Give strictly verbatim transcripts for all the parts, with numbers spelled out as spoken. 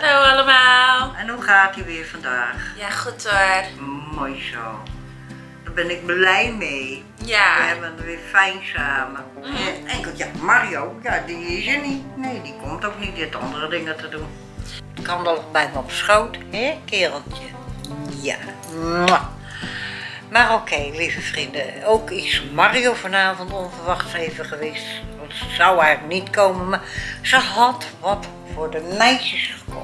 Hallo allemaal. En hoe gaat ie weer vandaag? Ja, goed hoor. Mooi zo. Daar ben ik blij mee. Ja. We hebben het weer fijn samen. Mm. Enkel, ja, Mario, ja, die is er niet. Nee, die komt ook niet. Die heeft andere dingen te doen. Het kan dan bij me op schoot, hè, kereltje? Ja. Mwah. Maar oké, okay, lieve vrienden, ook is Mario vanavond onverwachts even geweest. Want ze zou eigenlijk niet komen, maar ze had wat voor de meisjes gekocht.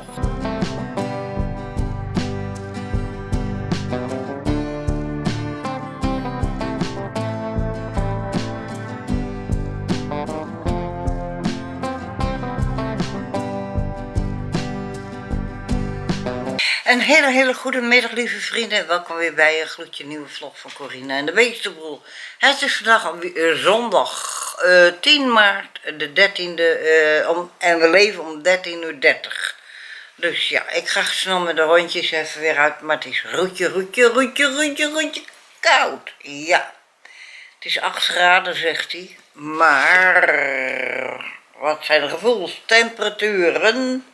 Een hele, hele goede middag, lieve vrienden. Welkom weer bij een gloedje nieuwe vlog van Coriena en de Beestenboel. Het is vandaag zondag uh, tien maart, de dertiende, uh, om, en we leven om dertien uur dertig. Dus ja, ik ga snel met de hondjes even weer uit, maar het is roetje, roetje, roetje, roetje, roetje koud. Ja, het is acht graden, zegt hij. Maar wat zijn de gevoelstemperaturen?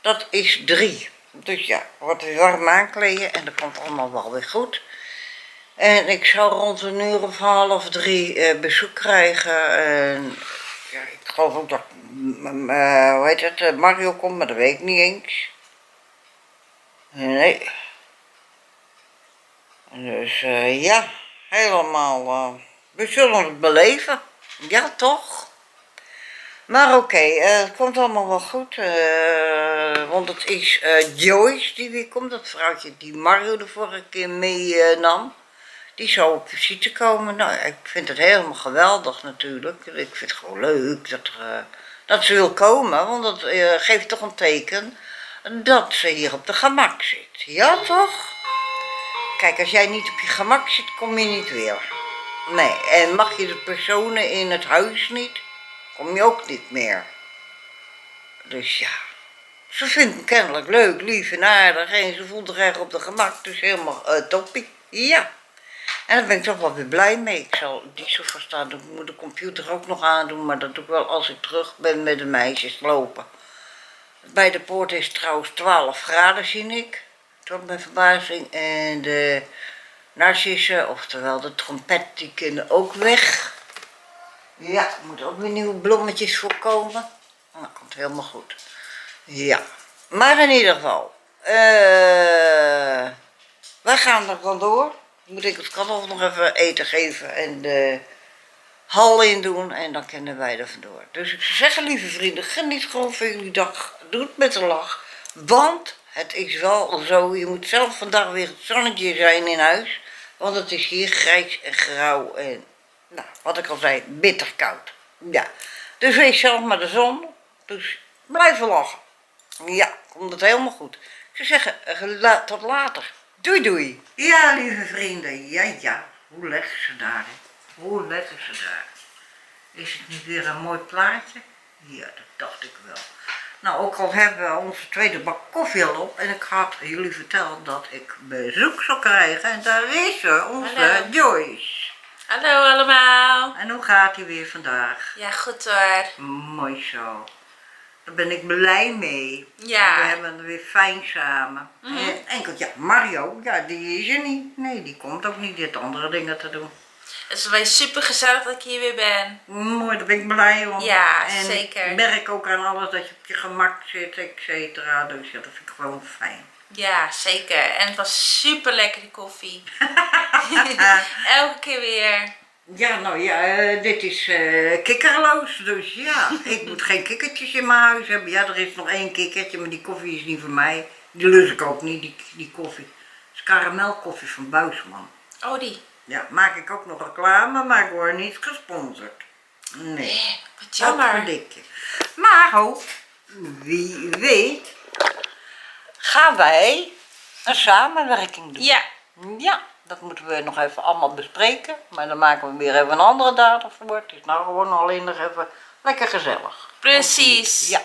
Dat is drie. Dus ja, wat weer warm aankleden en dat komt allemaal wel weer goed. En ik zou rond een uur of half drie eh, bezoek krijgen. En, ja, ik geloof ook dat uh, hoe heet het, Mario komt, maar dat weet ik niet eens. Nee. Dus uh, ja, helemaal. Uh, we zullen het beleven. Ja, toch? Maar oké, okay, uh, het komt allemaal wel goed, uh, want het is uh, Joyce die weer komt, dat vrouwtje die Mario de vorige keer meenam. Uh, die zou op visite komen. Nou, ik vind het helemaal geweldig natuurlijk. Ik vind het gewoon leuk dat, uh, dat ze wil komen, want dat uh, geeft toch een teken dat ze hier op de gemak zit. Ja toch? Kijk, als jij niet op je gemak zit, kom je niet weer. Nee, en mag je de personen in het huis niet? Kom je ook niet meer. Dus ja, ze vindt hem kennelijk leuk, lief en aardig en ze voelt zich erg op de gemak, dus helemaal uh, toppie. Ja, en daar ben ik toch wel weer blij mee. Ik zal die sofa staan, ik moet de computer ook nog aandoen, maar dat doe ik wel als ik terug ben met de meisjes lopen. Bij de poort is het trouwens twaalf graden, zie ik, tot mijn verbazing. En de narcissen, oftewel de trompet, die kunnen ook weg. Ja, er moeten ook weer nieuwe blommetjes voorkomen. Nou, dat komt helemaal goed. Ja, maar in ieder geval. Uh, wij gaan er dan door. Moet ik het kalf nog even eten geven en de hal in doen. En dan kunnen wij er vandoor. Dus ik zou zeggen, lieve vrienden, geniet gewoon van jullie dag. Doe het met een lach. Want het is wel zo, je moet zelf vandaag weer het zonnetje zijn in huis. Want het is hier grijs en grauw en... Nou, wat ik al zei, bitter koud. Ja, dus wees zelf maar de zon. Dus blijven lachen. Ja, komt het helemaal goed. Ik zou zeggen, tot later. Doei doei. Ja, lieve vrienden. Ja, ja. Hoe leggen ze daar? Hè? Hoe leggen ze daar? Is het niet weer een mooi plaatje? Ja, dat dacht ik wel. Nou, ook al hebben we onze tweede bak koffie al op. En ik had jullie verteld dat ik bezoek zou krijgen. En daar is ze, onze Hallo. Joyce. Hallo allemaal. En hoe gaat ie weer vandaag? Ja, goed hoor. Mooi zo. Daar ben ik blij mee. Ja. En we hebben het weer fijn samen. Mm. Enkel, ja, Mario, ja, die is er niet. Nee, die komt ook niet. Die heeft andere dingen te doen. Het is wel super gezellig dat ik hier weer ben. Mooi, daar ben ik blij om. Ja, en zeker. Ik merk ook aan alles dat je op je gemak zit, et cetera. Dus ja, dat vind ik gewoon fijn. Ja, zeker. En het was super lekker, die koffie. Elke keer weer. Ja, nou ja, uh, dit is uh, kikkerloos, dus ja. Ik moet geen kikkertjes in mijn huis hebben. Ja, er is nog één kikkertje, maar die koffie is niet voor mij. Die lust ik ook niet, die, die koffie. Het is karamelkoffie van Buisman. Oh, die? Ja, maak ik ook nog reclame, maar ik word niet gesponsord. Nee. Eh, wat jammer. Maar, ho, wie weet... gaan wij een samenwerking doen. Ja. Ja, dat moeten we nog even allemaal bespreken. Maar dan maken we weer even een andere datum voor. Het is nou gewoon alleen nog even lekker gezellig. Precies. Ja.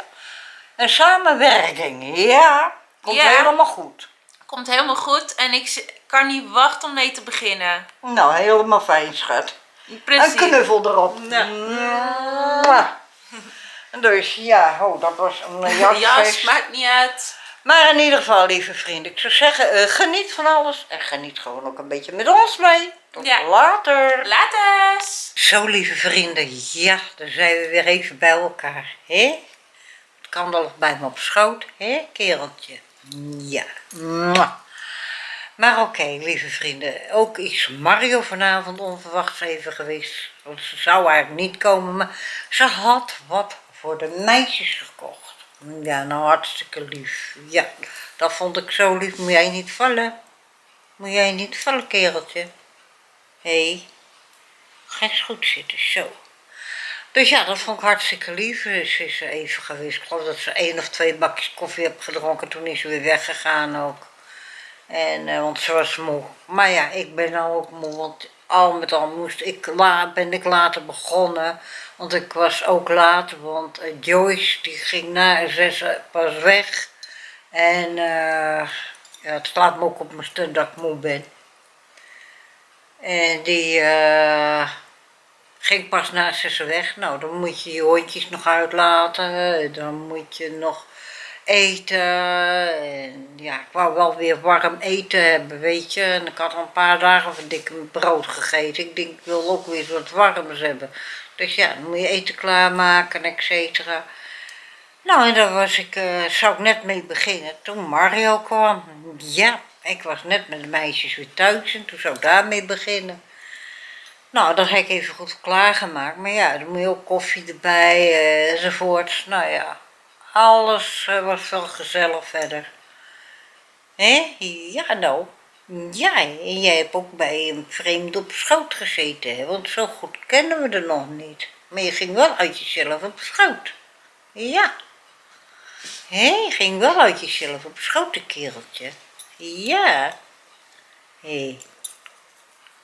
Een samenwerking, ja. Komt ja. helemaal goed. Komt helemaal goed en ik kan niet wachten om mee te beginnen. Nou, helemaal fijn, schat. Precies. Een knuffel erop. Ja. Ja. Dus ja, oh, dat was een jasfeest. Jas, maakt niet uit. Maar in ieder geval, lieve vrienden, ik zou zeggen, uh, geniet van alles. En geniet gewoon ook een beetje met ons mee. Tot ja. later. Laters. Zo, lieve vrienden, ja, dan zijn we weer even bij elkaar. Hè? Het kan nog bij me op schoot, hè, kereltje? Ja. Mwah. Maar oké, okay, lieve vrienden, ook is Mario vanavond onverwachts even geweest. Want ze zou eigenlijk niet komen, maar ze had wat voor de meisjes gekocht. Ja, nou hartstikke lief. Ja, dat vond ik zo lief. Moet jij niet vallen? Moet jij niet vallen, kereltje? Hé, hey. Ga eens goed zitten, zo. Dus ja, dat vond ik hartstikke lief. Ze is even geweest. Ik geloof dat ze één of twee bakjes koffie heb gedronken. Toen is ze weer weggegaan ook. En, uh, want ze was moe. Maar ja, ik ben nou ook moe, want al met al moest ik la ben ik later begonnen. Want ik was ook laat, want uh, Joyce die ging na zes pas weg. En uh, ja, het slaat me ook op mijn stunt dat ik moe ben. En die uh, ging pas na zes weg. Nou, dan moet je je hondjes nog uitlaten, dan moet je nog eten. En ja, ik wou wel weer warm eten hebben, weet je. En ik had al een paar dagen van dikke brood gegeten. Ik denk, ik wil ook weer eens wat warms hebben. Dus ja, dan moet je eten klaarmaken, et cetera. Nou, en daar was ik, uh, zou ik net mee beginnen toen Mario kwam. Ja, ik was net met de meisjes weer thuis en toen zou ik daarmee beginnen. Nou, dat heb ik even goed klaargemaakt. Maar ja, dan moet je ook koffie erbij uh, enzovoorts. Nou ja. Alles was wel gezellig verder. Hé? Ja, nou. Ja, en jij hebt ook bij een vreemde op schoot gezeten, hè? Want zo goed kennen we er nog niet. Maar je ging wel uit jezelf op schoot. Ja. Hé, je ging wel uit jezelf op schoot, een kereltje. Ja. Hé.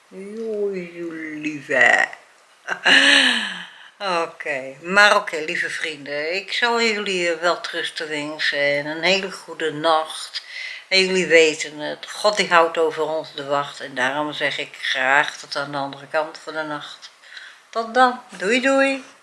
Joe, lieve. Oké, okay. maar oké, okay, lieve vrienden, ik zal jullie wel trusten wensen en een hele goede nacht. En jullie weten het, God die houdt over ons de wacht en daarom zeg ik graag tot aan de andere kant van de nacht. Tot dan, doei doei!